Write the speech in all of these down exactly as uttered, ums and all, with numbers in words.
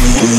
Böyle gedirik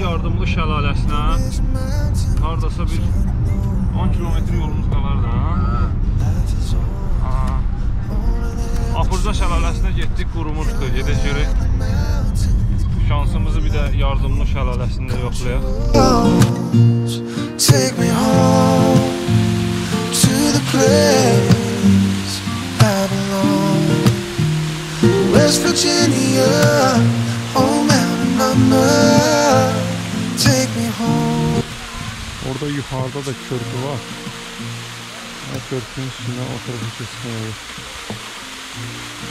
Yardımlı şəlaləsinə. Haradasa bir on kilometr yolumuz qalar da. Apurca şəlaləsinə getdik, qurumuşdu. Gedək görək. Şansımızı bir də Yardımlı şəlaləsində yoxlayaq. Take me home to the place I belong. West Virginia. Orada yukarıda da körpü var. Körpünün üstüne oturup kesmeye.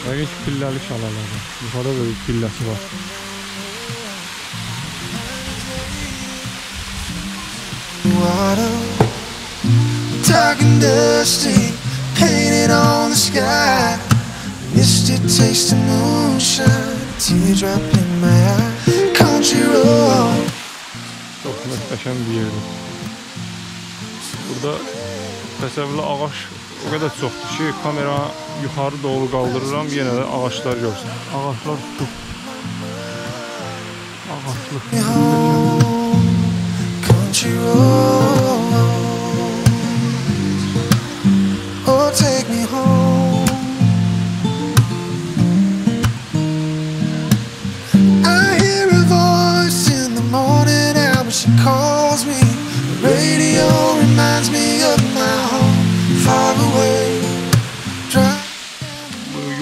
Belki pillerli şalalarda. Yukarıda böyle bir pillesi var. Dark and dusty, painted on the sky. Misty taste of moonshine, teardrop in my eye. Çok mühteşem bir yerdir. Burada təsəvvürlə ağaç o qədər çoxdur ki, kamera yuxarı doğru qaldırıram, yenə də ağaçlar görsün. Ağaçlar tutub. Ağaçlar.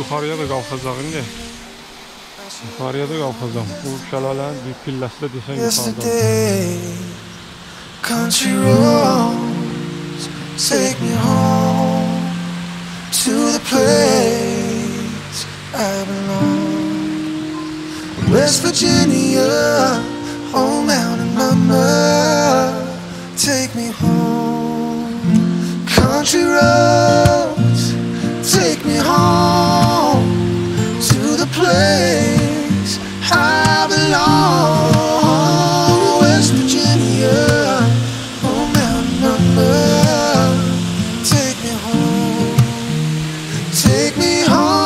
Yuxarıya da qalxacaq indi. Yuxarıya da qalxacaq. Bu şəlalənin bir pilləsi də desən yuxarıda. Home out in my mind, take me home. Country roads, take me home to the place I belong. West Virginia, home out in my mind, take me home, take me home.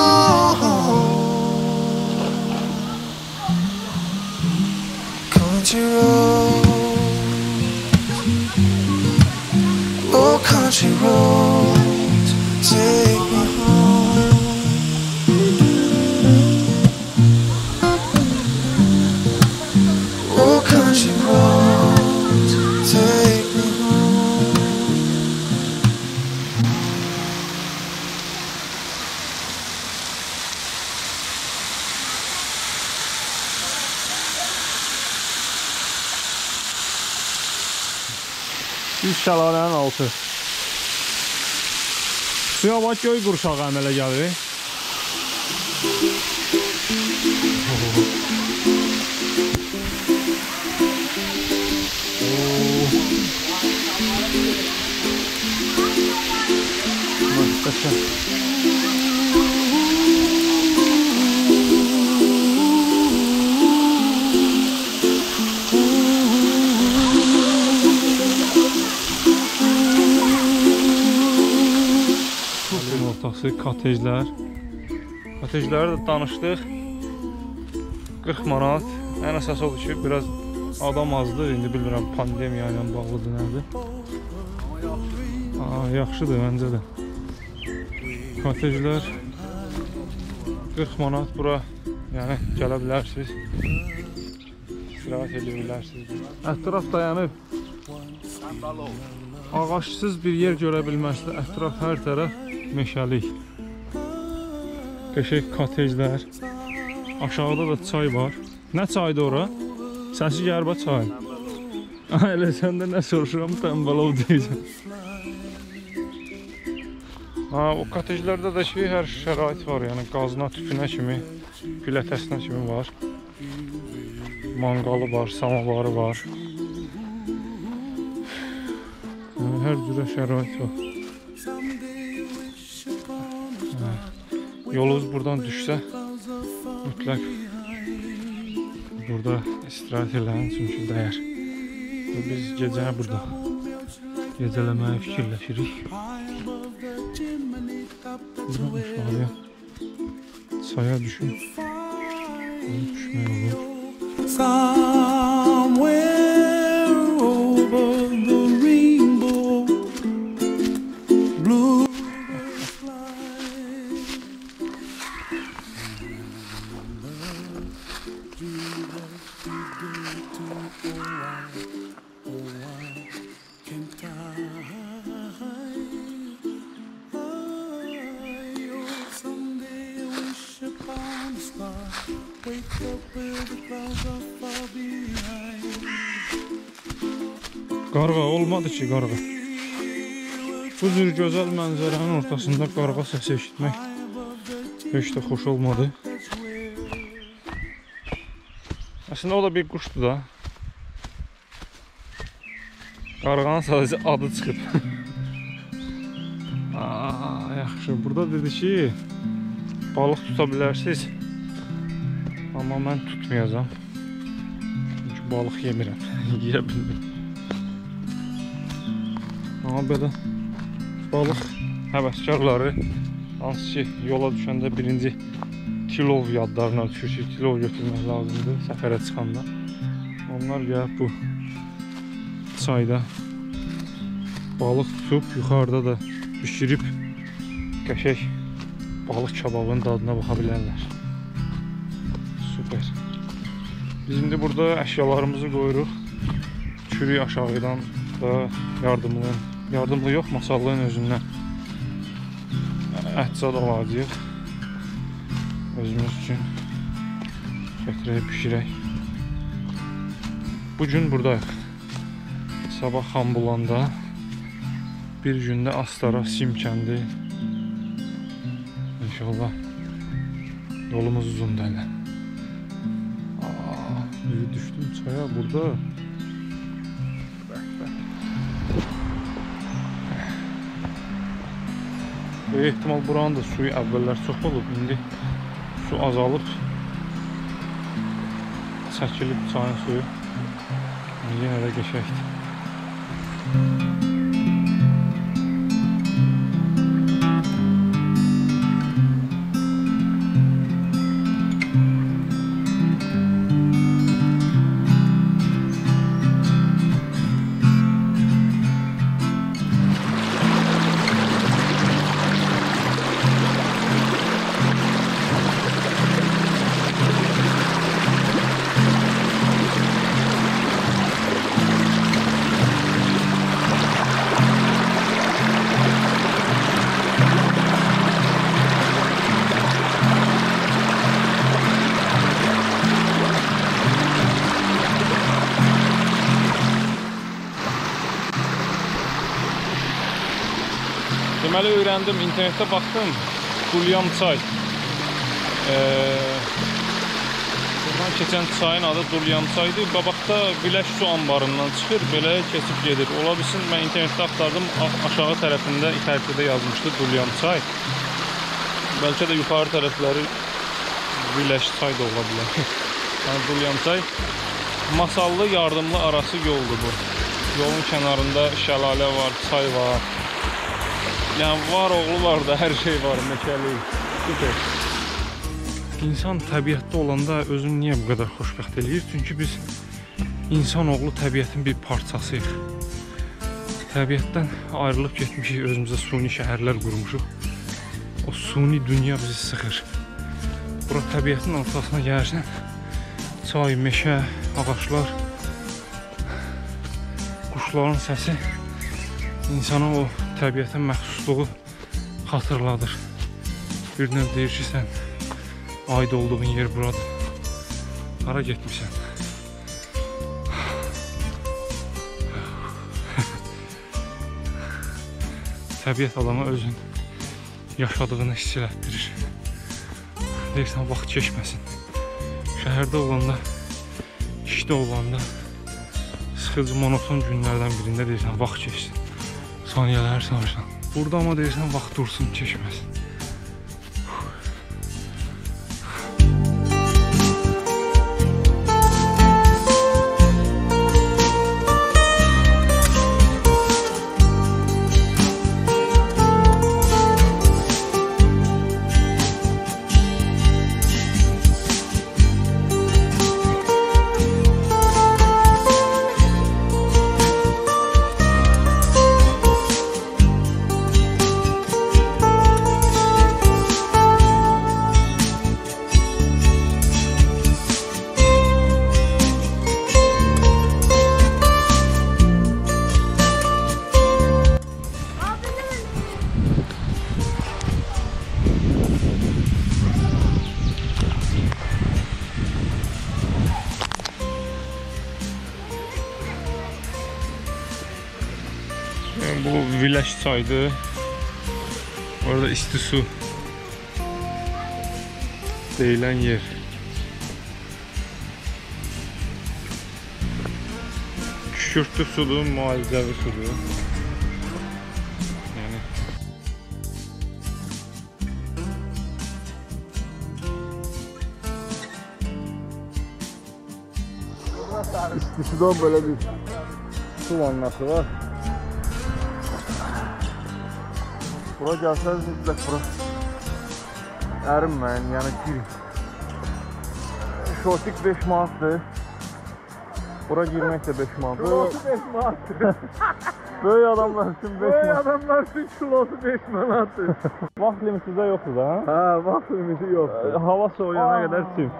Oh, country roads, take me home. Oh, country roads, take me şəlalənin altı. Suya bax, göy qurşağı əmələ gəlir. baxdıq, kotejlər. Kotejləri də danışdıq. qırx manat. Ən əsas oldu ki, biraz adam azdı. İndi bilmirəm, pandemiya ilə bağlıdır nədir. Aa, yaxşıdır məncə də. Kotejlər qırx manat bura. Yəni gələ bilərsiniz. İstirahət edə bilərsiniz. Ətraf dayanıb. Ağaçsız bir yer görə bilməzdi. Ətraf hər tərəf meşəlik. Qəşəng kotejlər. Aşağıda da çay var. Nə çaydır ora? Səsi gərbə çay. Elə sən də nə soruşuram, Dəmbəlov deyəcəm. O kotejlərdə də şey, hər şərait var. Yəni qazına, tüpünə kimi, pilətəsinə kimi var. Manqalı var, samavarı var. Hər cürə şərait var. Yolunuz buradan düşsə, mütləq burada istirahət eləyin, çünki dəyər. Biz gecə burada gecələməyi fikirləşirik. Buradan aşağıya çaya düşün. Düşmək olur. Qarğa olmadı ki, qarğa. Bu cür gözəl mənzərənin ortasında qarğa səsi eşitmək heç də xoş olmadı. Əslində o da bir quşdur da. Qarğanın sadəcə adı çıxıb. Aa, yaxşı, burada dedi ki, balıq tuta bilərsiniz. Amma mən tutmayacağam. Çünki balıq yemirəm. Yeyə bilmirəm. Amma belə balıq həvəskarları, hansı ki yola düşəndə birinci kilov yadlarına düşür ki, kilov götürmək lazımdır səfərə çıxanda. Onlar gəlib bu çayda balıq tutub, yuxarıda da pişirib qəşək balıq kababının dadına baxa bilərlər. Süper. Biz indi burada əşyalarımızı qoyuruq. Çürük aşağıdan da yardımlı, yardımlı yox, Masallının özündən əhsad alacağıq. Özümüz üçün gətirək, pişirək. Bugün buradayıq. Sabah Xambulanda, bir gündə Astara, Simkəndi. İnşallah yolumuz uzundur hələ. Düşdüm çaya burada. Böyük ehtimal buranın da suyu əvvəllər çox olub, indi su azalıb, çəkilib çayın suyu, yenə də qəşəkdir. Deməli, öyrəndim, internetdə baxdım, Dulyam çay. Buradan keçən çayın adı Dulyam çaydır. Qabaqda Viləş su anbarından çıxır, belə keçib gedir. Ola bilsin, mən internetdə axtardım, aşağı tərəfində xəritədə yazmışdı Dulyam çay. Bəlkə də yuxarı tərəfləri Viləş çay da ola bilər. Yəni, Dulyam çay. Masallı, Yardımlı arası yoldur bu. Yolun kənarında şəlalə var, çay var. Yani var oğlu var da her şey var, mükemmel. Süper. İnsan təbiətdə olanda özünü niyə bu qədər xoşbəxt eləyir? Çünki biz insanoğlu təbiətin bir parçasıyıq. Təbiətdən ayrılıb getmişik, özümüzə suni şəhərlər qurmuşuq. O suni dünya bizi sıxır. Bura təbiətin ortasına gəlirsən, çay, meşə, ağaçlar, quşların səsi insana o təbiətin məxsusluğu xatırladır. Bir növ deyir ki, sən aid olduğun yer buradır. Hara getmişsən? Təbiət adama özün yaşadığını hiss elətdirir. Deyirsən, vaxt keçməsin. Şəhərdə olanda, işdə olanda, sıxıcı monoton günlərdən birində deyirsən, vaxt keçsin. Saniyələr sanırsan. Burada ama deyirsən, vaxt dursun, keçməsin. Bu Viləş çayıdır. Orada isti su deyilən yer. Kükürtlü sudur, müalicəvi sudur. Yəni isti sudan belə bir su vannası var. Bura gəlsəniz, mütləq bura ərinməyin, yəni girin. Şortik beş manatdır. Bura girmək də beş manatdır. Kilosu beş manatdır. Böyük adamlar üçün beş manatdır. Böyük adamlar üçün kilosu beş manatdır. Vaxt limiti də yoxdur da, ha? Hə, vaxt limiti yoxdur. Hava soğuyana qədər çim.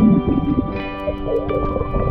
Thank you.